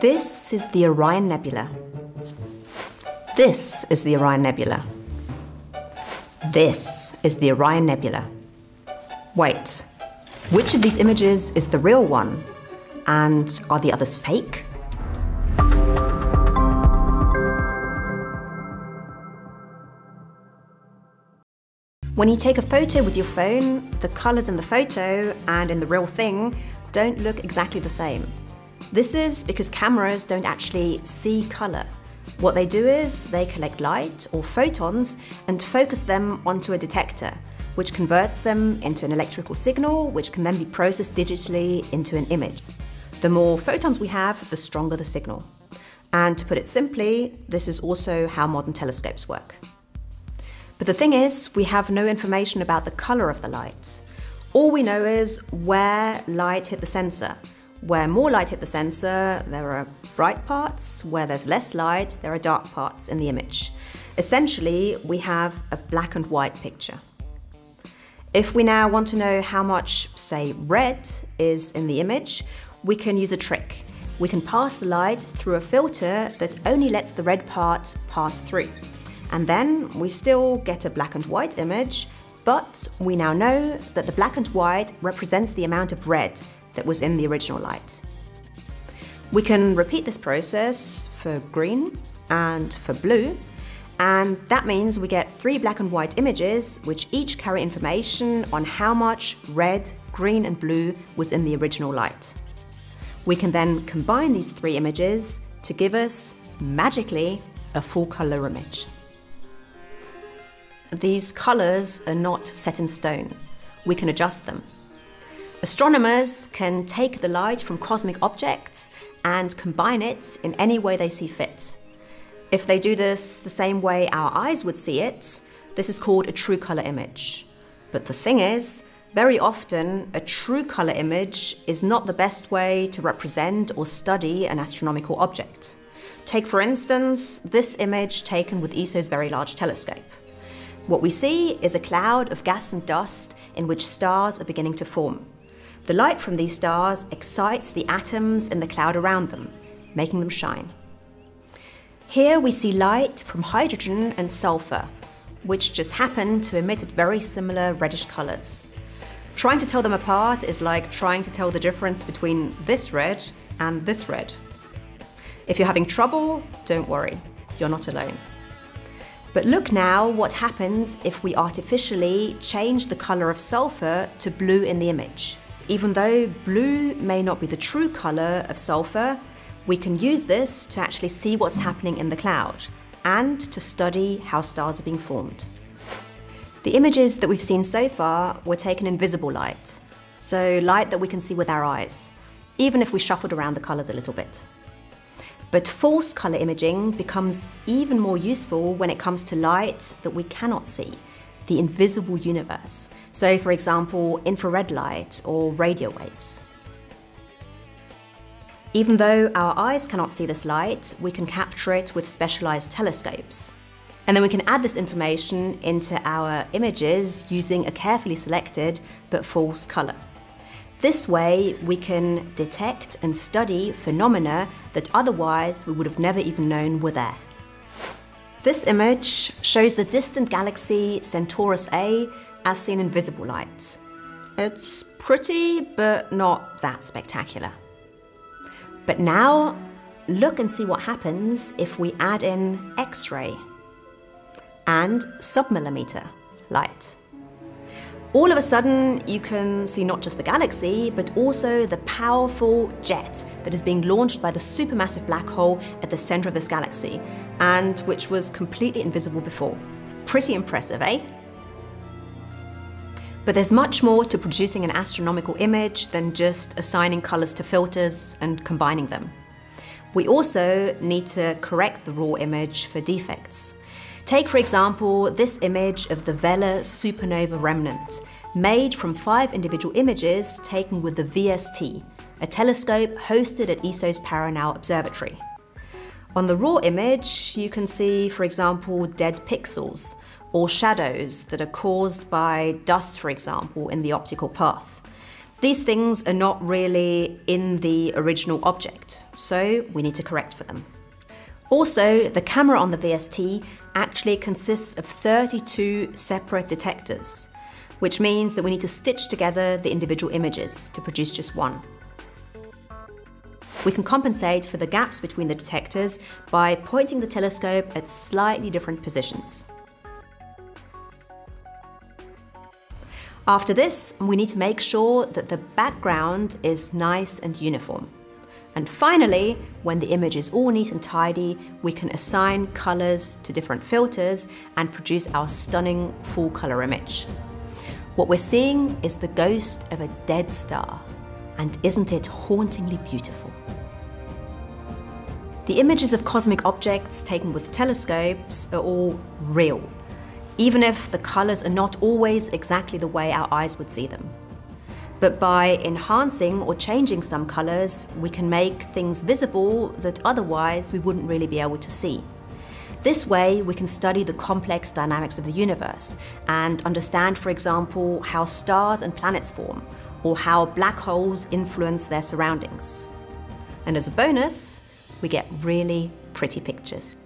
This is the Orion Nebula. This is the Orion Nebula. This is the Orion Nebula. Wait, which of these images is the real one? And are the others fake? When you take a photo with your phone, the colours in the photo and in the real thing don't look exactly the same. This is because cameras don't actually see colour. What they do is they collect light or photons and focus them onto a detector, which converts them into an electrical signal, which can then be processed digitally into an image. The more photons we have, the stronger the signal. And to put it simply, this is also how modern telescopes work. But the thing is, we have no information about the colour of the light. All we know is where light hit the sensor. Where more light hit the sensor, there are bright parts. Where there's less light, there are dark parts in the image. Essentially, we have a black and white picture. If we now want to know how much, say, red is in the image, we can use a trick. We can pass the light through a filter that only lets the red part pass through. And then we still get a black and white image, but we now know that the black and white represents the amount of red that was in the original light. We can repeat this process for green and for blue, and that means we get 3 black and white images which each carry information on how much red, green and blue was in the original light. We can then combine these 3 images to give us, magically, a full colour image. These colours are not set in stone. We can adjust them. Astronomers can take the light from cosmic objects and combine it in any way they see fit. If they do this the same way our eyes would see it, this is called a true colour image. But the thing is, very often a true colour image is not the best way to represent or study an astronomical object. Take, for instance, this image taken with ESO's Very Large Telescope. What we see is a cloud of gas and dust in which stars are beginning to form. The light from these stars excites the atoms in the cloud around them, making them shine. Here we see light from hydrogen and sulfur, which just happen to emit very similar reddish colours. Trying to tell them apart is like trying to tell the difference between this red and this red. If you're having trouble, don't worry, you're not alone. But look now what happens if we artificially change the colour of sulfur to blue in the image. Even though blue may not be the true colour of sulfur, we can use this to actually see what's happening in the cloud and to study how stars are being formed. The images that we've seen so far were taken in visible light, so light that we can see with our eyes, even if we shuffled around the colours a little bit. But false colour imaging becomes even more useful when it comes to light that we cannot see, the invisible universe. So, for example, infrared light or radio waves. Even though our eyes cannot see this light, we can capture it with specialised telescopes. And then we can add this information into our images using a carefully selected but false colour. This way, we can detect and study phenomena that otherwise we would have never even known were there. This image shows the distant galaxy Centaurus A as seen in visible light. It's pretty, but not that spectacular. But now, look and see what happens if we add in X-ray and submillimeter light. All of a sudden, you can see not just the galaxy, but also the powerful jet that is being launched by the supermassive black hole at the centre of this galaxy, and which was completely invisible before. Pretty impressive, eh? But there's much more to producing an astronomical image than just assigning colours to filters and combining them. We also need to correct the raw image for defects. Take, for example, this image of the Vela supernova remnant, made from 5 individual images taken with the VST, a telescope hosted at ESO's Paranal Observatory. On the raw image, you can see, for example, dead pixels or shadows that are caused by dust, for example, in the optical path. These things are not really in the original object, so we need to correct for them. Also, the camera on the VST actually consists of 32 separate detectors, which means that we need to stitch together the individual images to produce just one. We can compensate for the gaps between the detectors by pointing the telescope at slightly different positions. After this, we need to make sure that the background is nice and uniform. And finally, when the image is all neat and tidy, we can assign colors to different filters and produce our stunning full-color image. What we're seeing is the ghost of a dead star, and isn't it hauntingly beautiful? The images of cosmic objects taken with telescopes are all real, even if the colors are not always exactly the way our eyes would see them. But by enhancing or changing some colors, we can make things visible that otherwise we wouldn't really be able to see. This way, we can study the complex dynamics of the universe and understand, for example, how stars and planets form, or how black holes influence their surroundings. And as a bonus, we get really pretty pictures.